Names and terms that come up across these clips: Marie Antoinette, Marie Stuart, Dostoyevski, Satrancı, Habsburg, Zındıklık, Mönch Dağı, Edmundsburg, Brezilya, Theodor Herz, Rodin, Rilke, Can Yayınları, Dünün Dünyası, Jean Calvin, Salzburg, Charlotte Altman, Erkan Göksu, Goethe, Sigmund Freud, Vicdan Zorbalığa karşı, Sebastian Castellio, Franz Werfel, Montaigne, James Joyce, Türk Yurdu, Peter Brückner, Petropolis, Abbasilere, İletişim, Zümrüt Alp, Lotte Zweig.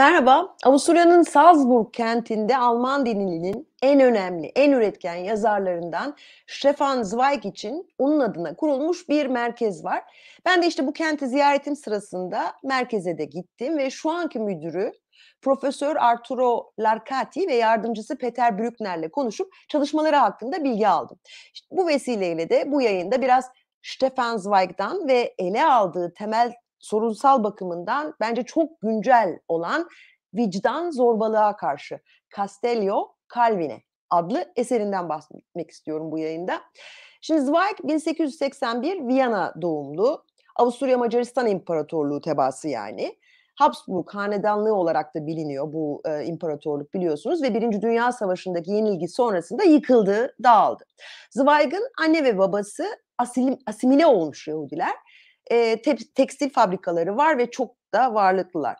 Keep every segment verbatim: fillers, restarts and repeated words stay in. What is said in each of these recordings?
Merhaba, Avusturya'nın Salzburg kentinde Alman dilinin en önemli, en üretken yazarlarından Stefan Zweig için onun adına kurulmuş bir merkez var. Ben de işte bu kenti ziyaretim sırasında merkeze de gittim ve şu anki müdürü Profesör Arturo Larcati ve yardımcısı Peter Brückner'le konuşup çalışmaları hakkında bilgi aldım. İşte bu vesileyle de bu yayında biraz Stefan Zweig'dan ve ele aldığı temel sorunsal bakımından bence çok güncel olan Vicdan Zorbalığa Karşı, Castellio, Calvin'e adlı eserinden bahsetmek istiyorum bu yayında. Şimdi Zweig bin sekiz yüz seksen bir Viyana doğumlu, Avusturya-Macaristan İmparatorluğu tebaası yani. Habsburg hanedanlığı olarak da biliniyor bu e, imparatorluk biliyorsunuz ve Birinci Dünya Savaşı'ndaki yenilgi sonrasında yıkıldı, dağıldı. Zweig'in anne ve babası asil, asimile olmuş Yahudiler. E, te, tekstil fabrikaları var ve çok da varlıklılar.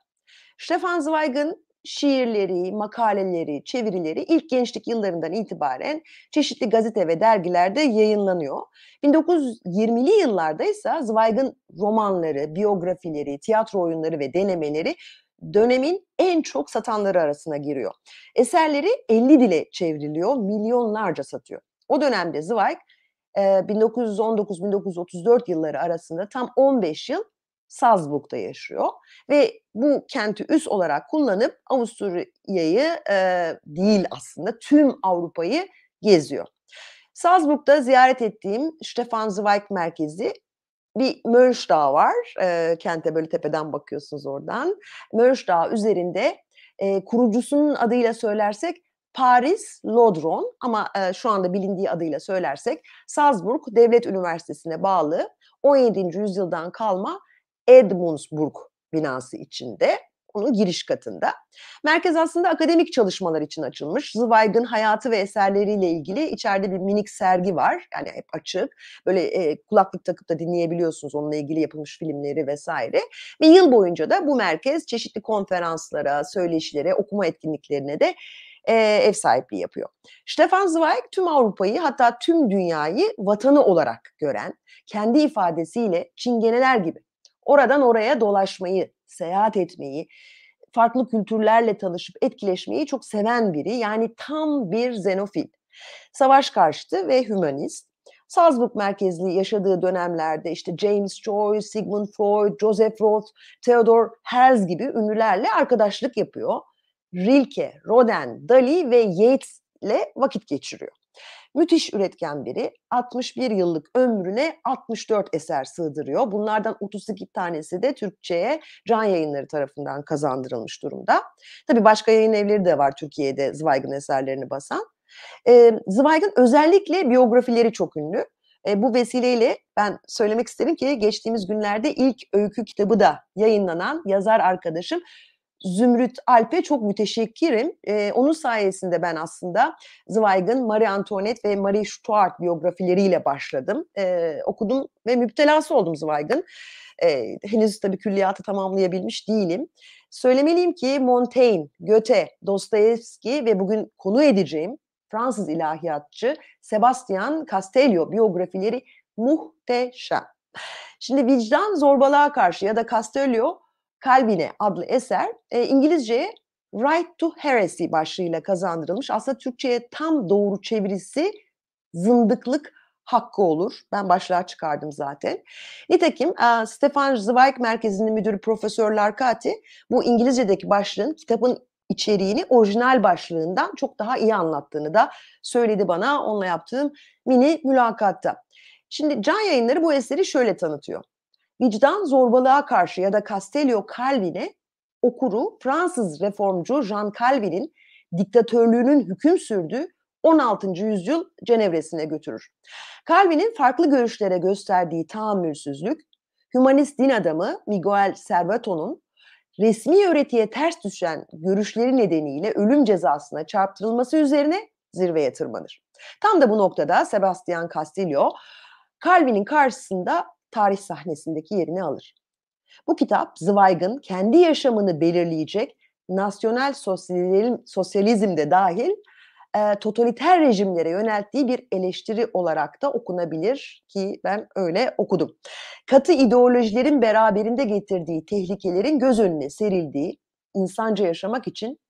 Stefan Zweig'in şiirleri, makaleleri, çevirileri ilk gençlik yıllarından itibaren çeşitli gazete ve dergilerde yayınlanıyor. bin dokuz yüz yirmili yıllarda ise Zweig'in romanları, biyografileri, tiyatro oyunları ve denemeleri dönemin en çok satanları arasına giriyor. Eserleri elli dile çevriliyor, milyonlarca satıyor. O dönemde Zweig bin dokuz yüz on dokuz - bin dokuz yüz otuz dört yılları arasında tam on beş yıl Salzburg'da yaşıyor ve bu kenti üs olarak kullanıp Avusturya'yı e, değil aslında tüm Avrupa'yı geziyor. Salzburg'da ziyaret ettiğim Stefan Zweig merkezi, bir Mönch Dağı var, e, kente böyle tepeden bakıyorsunuz oradan. Mönch Dağı üzerinde e, kurucusunun adıyla söylersek Paris Lodron ama e, şu anda bilindiği adıyla söylersek Salzburg Devlet Üniversitesi'ne bağlı on yedinci yüzyıldan kalma Edmundsburg binası içinde, onun giriş katında. Merkez aslında akademik çalışmalar için açılmış. Zweig'in hayatı ve eserleriyle ilgili içeride bir minik sergi var. Yani hep açık. Böyle e, kulaklık takıp da dinleyebiliyorsunuz onunla ilgili yapılmış filmleri vesaire. Ve yıl boyunca da bu merkez çeşitli konferanslara, söyleşilere, okuma etkinliklerine de e, ev sahipliği yapıyor. Stefan Zweig tüm Avrupa'yı hatta tüm dünyayı vatanı olarak gören, kendi ifadesiyle çingeneler gibi oradan oraya dolaşmayı, seyahat etmeyi, farklı kültürlerle tanışıp etkileşmeyi çok seven biri. Yani tam bir xenofil. Savaş karşıtı ve hümanist. Salzburg merkezli yaşadığı dönemlerde işte James Joyce, Sigmund Freud, Joseph Roth, Theodor Herz gibi ünlülerle arkadaşlık yapıyor. Rilke, Rodin, Dali ve Yeats'le vakit geçiriyor. Müthiş üretken biri, altmış bir yıllık ömrüne altmış dört eser sığdırıyor. Bunlardan otuz iki tanesi de Türkçe'ye Can Yayınları tarafından kazandırılmış durumda. Tabii başka yayın evleri de var Türkiye'de Zweig'in eserlerini basan. E, Zweig'in özellikle biyografileri çok ünlü. E, bu vesileyle ben söylemek isterim ki geçtiğimiz günlerde ilk öykü kitabı da yayınlanan yazar arkadaşım Zümrüt Alp'e çok müteşekkirim. Ee, onun sayesinde ben aslında Zweig'in Marie Antoinette ve Marie Stuart biyografileriyle başladım. Ee, okudum ve müptelası oldum Zweig'in. Ee, henüz tabii külliyatı tamamlayabilmiş değilim. Söylemeliyim ki Montaigne, Goethe, Dostoyevski ve bugün konu edeceğim Fransız ilahiyatçı Sebastian Castellio biyografileri muhteşem. Şimdi Vicdan Zorbalığa Karşı ya da Castellio Calvin'e adlı eser e, İngilizceye Right to Heresy başlığıyla kazandırılmış. Aslında Türkçe'ye tam doğru çevirisi Zındıklık hakkı olur. Ben başlığa çıkardım zaten. Nitekim e, Stefan Zweig Merkezi'nin müdürü Profesör Larcati bu İngilizce'deki başlığın kitabın içeriğini orijinal başlığından çok daha iyi anlattığını da söyledi bana onunla yaptığım mini mülakatta. Şimdi Can Yayınları bu eseri şöyle tanıtıyor. Vicdan Zorbalığa Karşı ya da Castellio Calvin'e okuru Fransız reformcu Jean Calvin'in diktatörlüğünün hüküm sürdüğü on altıncı yüzyıl Cenevresine götürür. Calvin'in farklı görüşlere gösterdiği tahammülsüzlük, hümanist din adamı Miguel Serveton'un resmi öğretiye ters düşen görüşleri nedeniyle ölüm cezasına çarptırılması üzerine zirveye tırmanır. Tam da bu noktada Sebastian Castellio, Calvin'in karşısında tarih sahnesindeki yerini alır. Bu kitap Zweig'in kendi yaşamını belirleyecek nasyonel sosyalizm, sosyalizm de dahil e, totaliter rejimlere yönelttiği bir eleştiri olarak da okunabilir ki ben öyle okudum. Katı ideolojilerin beraberinde getirdiği tehlikelerin göz önüne serildiği insanca yaşamak için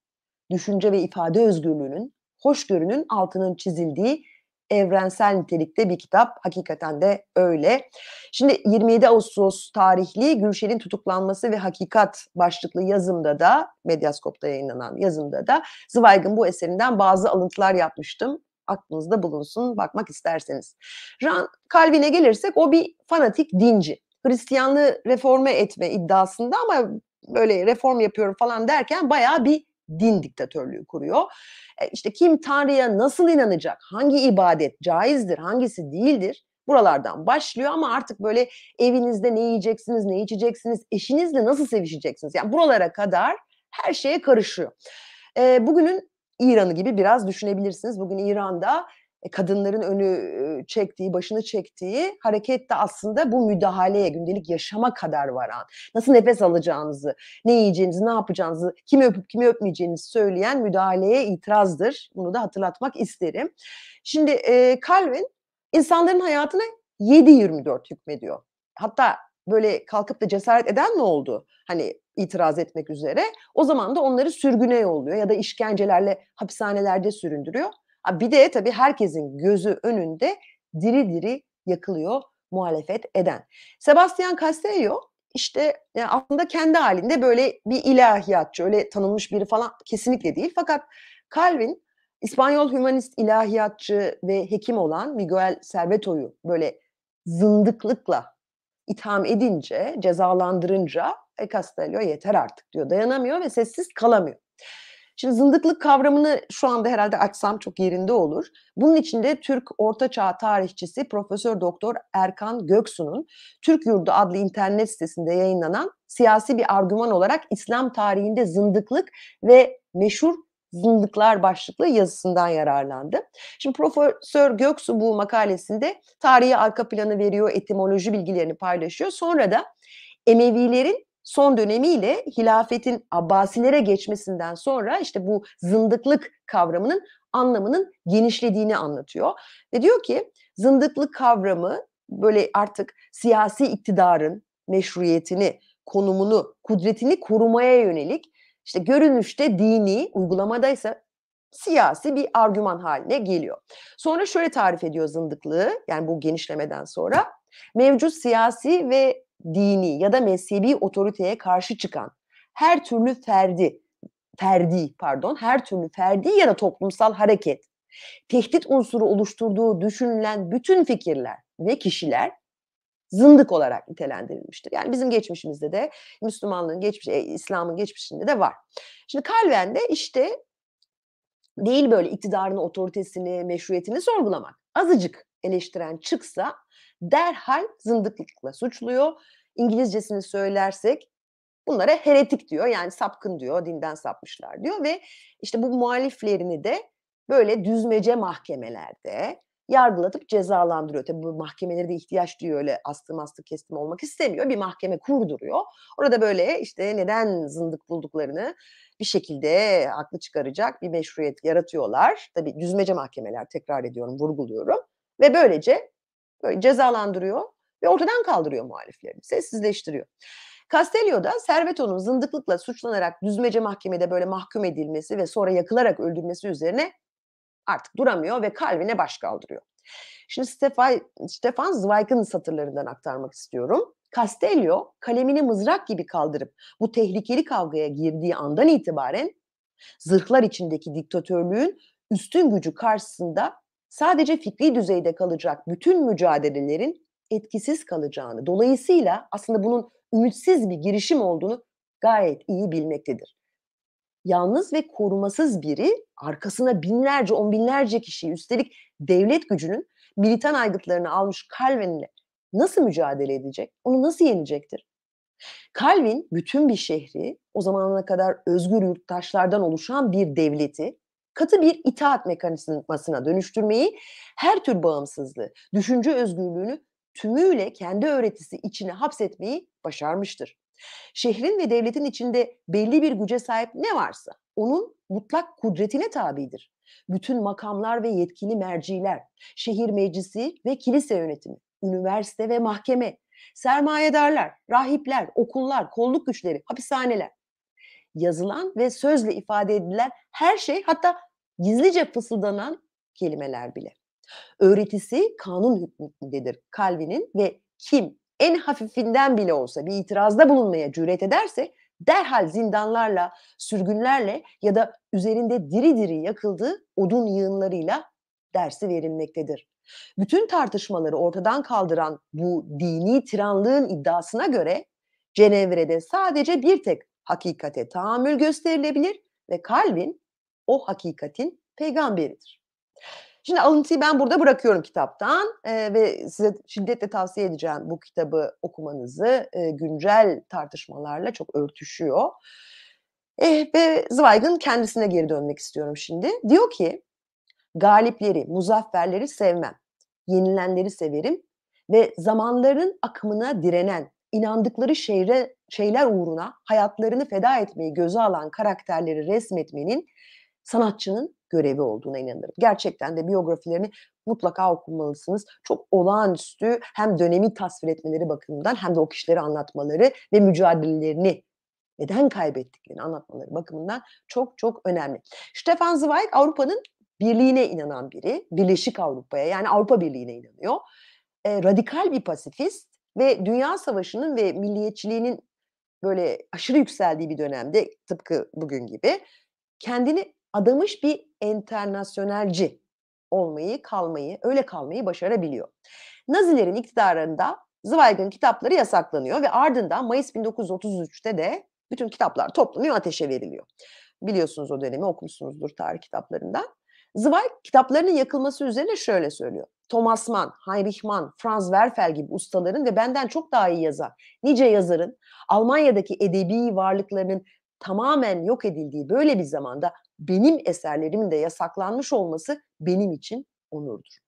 düşünce ve ifade özgürlüğünün, hoşgörünün altının çizildiği evrensel nitelikte bir kitap. Hakikaten de öyle. Şimdi yirmi yedi Ağustos tarihli Gülşen'in tutuklanması ve hakikat başlıklı yazımda da, Medyascope'da yayınlanan yazımda da Zweig'in bu eserinden bazı alıntılar yapmıştım. Aklınızda bulunsun, bakmak isterseniz. Jean Calvin'e gelirsek, o bir fanatik dinci. Hristiyanlığı reforme etme iddiasında, ama böyle reform yapıyorum falan derken bayağı bir din diktatörlüğü kuruyor. E işte kim Tanrı'ya nasıl inanacak, hangi ibadet caizdir, hangisi değildir, buralardan başlıyor. Ama artık böyle evinizde ne yiyeceksiniz, ne içeceksiniz, eşinizle nasıl sevişeceksiniz, yani buralara kadar her şeye karışıyor. E, bugünün İran'ı gibi biraz düşünebilirsiniz. Bugün İran'da kadınların önü çektiği, başını çektiği hareket de aslında bu müdahaleye, gündelik yaşama kadar varan, nasıl nefes alacağınızı, ne yiyeceğinizi, ne yapacağınızı, kimi öpüp kimi öpmeyeceğinizi söyleyen müdahaleye itirazdır. Bunu da hatırlatmak isterim. Şimdi e, Calvin insanların hayatına yedi yirmi dört hükmediyor. Hatta böyle kalkıp da cesaret eden mi oldu? Hani itiraz etmek üzere. O zaman da onları sürgüne yolluyor ya da işkencelerle hapishanelerde süründürüyor. Bir de tabii herkesin gözü önünde diri diri yakılıyor muhalefet eden. Sebastian Castellio işte aslında kendi halinde böyle bir ilahiyatçı, öyle tanınmış biri falan kesinlikle değil. Fakat Calvin, İspanyol hümanist ilahiyatçı ve hekim olan Miguel Serveton'u böyle zındıklıkla itham edince, cezalandırınca e, Castellio yeter artık diyor, dayanamıyor ve sessiz kalamıyor. Şimdi zındıklık kavramını şu anda herhalde açsam çok yerinde olur. Bunun içinde Türk Ortaçağ tarihçisi Profesör Doktor Erkan Göksu'nun Türk Yurdu adlı internet sitesinde yayınlanan siyasi bir argüman olarak İslam tarihinde zındıklık ve meşhur Zındıklar başlıklı yazısından yararlandı. Şimdi Profesör Göksu bu makalesinde tarihi arka planı veriyor, etimoloji bilgilerini paylaşıyor. Sonra da Emevilerin son dönemiyle hilafetin Abbasilere geçmesinden sonra işte bu zındıklık kavramının anlamının genişlediğini anlatıyor. Ve diyor ki zındıklık kavramı böyle artık siyasi iktidarın meşruiyetini, konumunu, kudretini korumaya yönelik, İşte görünüşte dini, uygulamadaysa siyasi bir argüman haline geliyor. Sonra şöyle tarif ediyor zındıklığı, yani bu genişlemeden sonra: mevcut siyasi ve dini ya da mezhebi otoriteye karşı çıkan her türlü ferdi, ferdi pardon, her türlü ferdi ya da toplumsal hareket, tehdit unsuru oluşturduğu düşünülen bütün fikirler ve kişiler zındık olarak nitelendirilmiştir. Yani bizim geçmişimizde de, Müslümanlığın geçmişi, İslam'ın geçmişinde de var. Şimdi Calvin de işte değil böyle iktidarını, otoritesini, meşruiyetini sorgulamak, azıcık eleştiren çıksa derhal zındıklıkla suçluyor. İngilizcesini söylersek bunlara heretik diyor, yani sapkın diyor, dinden sapmışlar diyor ve işte bu muhaliflerini de böyle düzmece mahkemelerde yargılatıp cezalandırıyor. Tabii bu mahkemelere de ihtiyaç duyuyor, öyle astım astım kestim olmak istemiyor. Bir mahkeme kurduruyor. Orada böyle işte neden zındık bulduklarını bir şekilde haklı çıkaracak bir meşruiyet yaratıyorlar. Tabii düzmece mahkemeler, tekrar ediyorum, vurguluyorum. Ve böylece böyle cezalandırıyor ve ortadan kaldırıyor muhaliflerini, sessizleştiriyor. Castellio da Serveton'un zındıklıkla suçlanarak düzmece mahkemede böyle mahkum edilmesi ve sonra yakılarak öldürülmesi üzerine artık duramıyor ve Calvin'e baş kaldırıyor. Şimdi Stefan, Stefan Zweig'in satırlarından aktarmak istiyorum. Castellio kalemini mızrak gibi kaldırıp bu tehlikeli kavgaya girdiği andan itibaren zırhlar içindeki diktatörlüğün üstün gücü karşısında sadece fikri düzeyde kalacak bütün mücadelelerin etkisiz kalacağını, dolayısıyla aslında bunun ümitsiz bir girişim olduğunu gayet iyi bilmektedir. Yalnız ve korumasız biri, arkasına binlerce, on binlerce kişiyi, üstelik devlet gücünün militan aygıtlarını almış Calvin'le nasıl mücadele edecek? Onu nasıl yenecektir? Calvin bütün bir şehri, o zamana kadar özgür yurttaşlardan oluşan bir devleti katı bir itaat mekanizmasına dönüştürmeyi, her tür bağımsızlığı, düşünce özgürlüğünü tümüyle kendi öğretisi içine hapsetmeyi başarmıştır. Şehrin ve devletin içinde belli bir güce sahip ne varsa onun mutlak kudretine tabidir. Bütün makamlar ve yetkili merciler, şehir meclisi ve kilise yönetimi, üniversite ve mahkeme, sermayedarlar, rahipler, okullar, kolluk güçleri, hapishaneler. yazılan ve sözle ifade edilen her şey, hatta gizlice fısıldanan kelimeler bile. Öğretisi kanun hükmündedir Calvin'in ve kim en hafifinden bile olsa bir itirazda bulunmaya cüret ederse derhal zindanlarla, sürgünlerle ya da üzerinde diri diri yakıldığı odun yığınlarıyla dersi verilmektedir. Bütün tartışmaları ortadan kaldıran bu dini tiranlığın iddiasına göre Cenevre'de sadece bir tek hakikate tahammül gösterilebilir ve Calvin o hakikatin peygamberidir. Şimdi alıntıyı ben burada bırakıyorum kitaptan e, ve size şiddetle tavsiye edeceğim bu kitabı okumanızı. E, güncel tartışmalarla çok örtüşüyor. E, ve Zweig'in kendisine geri dönmek istiyorum şimdi. Diyor ki, galipleri, muzafferleri sevmem, yenilenleri severim ve zamanların akımına direnen, inandıkları şeyre, şeyler uğruna hayatlarını feda etmeyi göze alan karakterleri resmetmenin sanatçının görevi olduğuna inanırım. Gerçekten de biyografilerini mutlaka okumalısınız. Çok olağanüstü, hem dönemi tasvir etmeleri bakımından hem de o kişileri anlatmaları ve mücadelelerini, neden kaybettiklerini anlatmaları bakımından çok çok önemli. Stefan Zweig Avrupa'nın birliğine inanan biri, Birleşik Avrupa'ya, yani Avrupa Birliği'ne inanıyor. E, radikal bir pasifist ve Dünya Savaşı'nın ve milliyetçiliğinin böyle aşırı yükseldiği bir dönemde, tıpkı bugün gibi, kendini adamış bir enternasyonelci olmayı, kalmayı, öyle kalmayı başarabiliyor. Nazilerin iktidarında Zweig'in kitapları yasaklanıyor ve ardından Mayıs bin dokuz yüz otuz üç'te de bütün kitaplar toplanıyor, ateşe veriliyor. Biliyorsunuz o dönemi, okumuşsunuzdur tarih kitaplarından. Zweig kitaplarının yakılması üzerine şöyle söylüyor. Thomas Mann, Heinrich Mann, Franz Werfel gibi ustaların ve benden çok daha iyi yazan nice yazarın Almanya'daki edebi varlıklarının tamamen yok edildiği böyle bir zamanda benim eserlerimin de yasaklanmış olması benim için onurdur.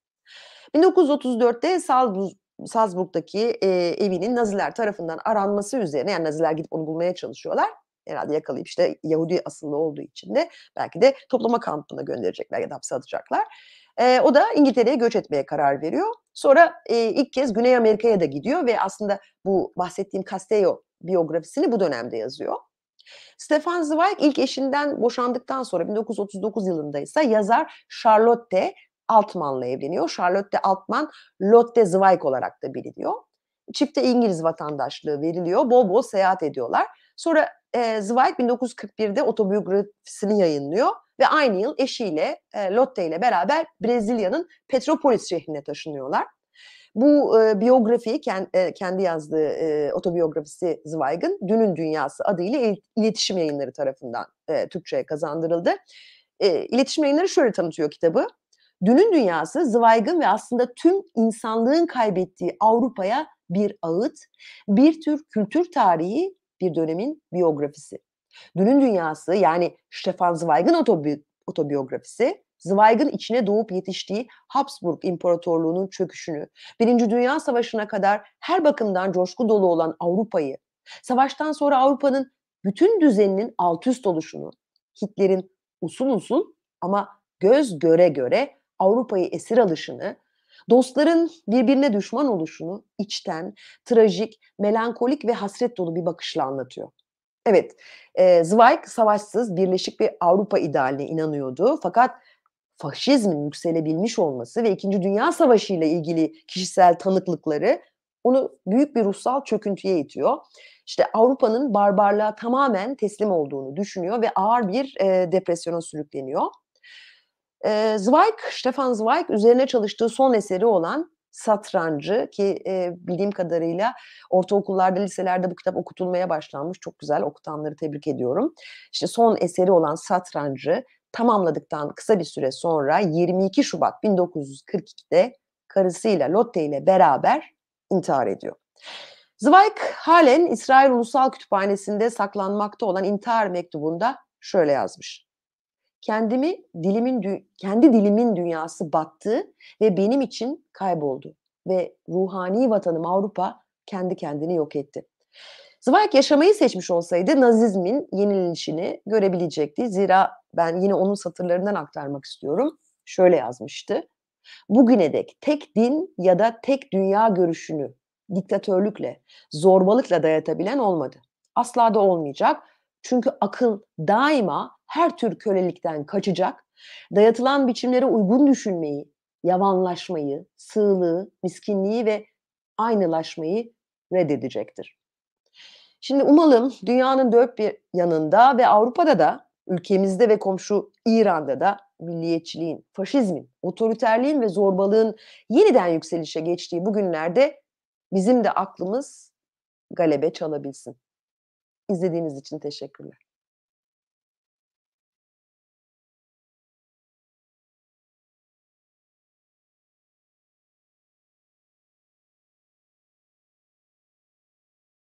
bin dokuz yüz otuz dört'te Salzburg'daki e, evinin Naziler tarafından aranması üzerine, yani Naziler gidip onu bulmaya çalışıyorlar. Herhalde yakalayıp, işte Yahudi asıllı olduğu için de belki de toplama kampına gönderecekler ya da hapse atacaklar. E, o da İngiltere'ye göç etmeye karar veriyor. Sonra e, ilk kez Güney Amerika'ya da gidiyor ve aslında bu bahsettiğim Castellio biyografisini bu dönemde yazıyor. Stefan Zweig ilk eşinden boşandıktan sonra bin dokuz yüz otuz dokuz yılında ise yazar Charlotte Altman'la evleniyor. Charlotte Altman, Lotte Zweig olarak da biliniyor. Çifte İngiliz vatandaşlığı veriliyor. Bol bol seyahat ediyorlar. Sonra e, Zweig bin dokuz yüz kırk bir'de otobiyografisini yayınlıyor ve aynı yıl eşiyle e, Lotte ile beraber Brezilya'nın Petropolis şehrine taşınıyorlar. Bu e, biyografiyi, kend, e, kendi yazdığı e, otobiyografisi Zweig'in Dünün Dünyası adıyla iletişim yayınları tarafından e, Türkçe'ye kazandırıldı. E, iletişim yayınları şöyle tanıtıyor kitabı. Dünün Dünyası, Zweig'in ve aslında tüm insanlığın kaybettiği Avrupa'ya bir ağıt, bir tür kültür tarihi, bir dönemin biyografisi. Dünün Dünyası, yani Stefan Zweig'in otobi otobiyografisi, Zweig'in içine doğup yetiştiği Habsburg İmparatorluğu'nun çöküşünü, Birinci Dünya Savaşı'na kadar her bakımdan coşku dolu olan Avrupa'yı, savaştan sonra Avrupa'nın bütün düzeninin alt üst oluşunu, Hitler'in usul usul ama göz göre göre Avrupa'yı esir alışını, dostların birbirine düşman oluşunu içten, trajik, melankolik ve hasret dolu bir bakışla anlatıyor. Evet, e, Zweig savaşsız, birleşik bir Avrupa idealine inanıyordu, fakat faşizmin yükselebilmiş olması ve İkinci Dünya Savaşı ile ilgili kişisel tanıklıkları onu büyük bir ruhsal çöküntüye itiyor. İşte Avrupa'nın barbarlığa tamamen teslim olduğunu düşünüyor ve ağır bir e, depresyona sürükleniyor. E, Zweig, Stefan Zweig üzerine çalıştığı son eseri olan Satrancı, ki e, bildiğim kadarıyla ortaokullarda, liselerde bu kitap okutulmaya başlanmış. Çok güzel, okutanları tebrik ediyorum. İşte son eseri olan Satrancı tamamladıktan kısa bir süre sonra yirmi iki Şubat bin dokuz yüz kırk iki'de karısıyla Lotte ile beraber intihar ediyor. Zweig halen İsrail Ulusal Kütüphanesi'nde saklanmakta olan intihar mektubunda şöyle yazmış. Kendimi dilimin kendi dilimin dünyası battı ve benim için kayboldu ve ruhani vatanım Avrupa kendi kendini yok etti. Zweig yaşamayı seçmiş olsaydı Nazizmin yenilişini görebilecekti. Zira ben yine onun satırlarından aktarmak istiyorum. Şöyle yazmıştı. Bugüne dek tek din ya da tek dünya görüşünü diktatörlükle, zorbalıkla dayatabilen olmadı. Asla da olmayacak. Çünkü akıl daima her tür kölelikten kaçacak, dayatılan biçimlere uygun düşünmeyi, yavanlaşmayı, sığlığı, miskinliği ve aynılaşmayı reddedecektir. Şimdi umalım dünyanın dört bir yanında ve Avrupa'da da, ülkemizde ve komşu İran'da da milliyetçiliğin, faşizmin, otoriterliğin ve zorbalığın yeniden yükselişe geçtiği bu günlerde bizim de aklımız galebe çalabilsin. İzlediğiniz için teşekkürler.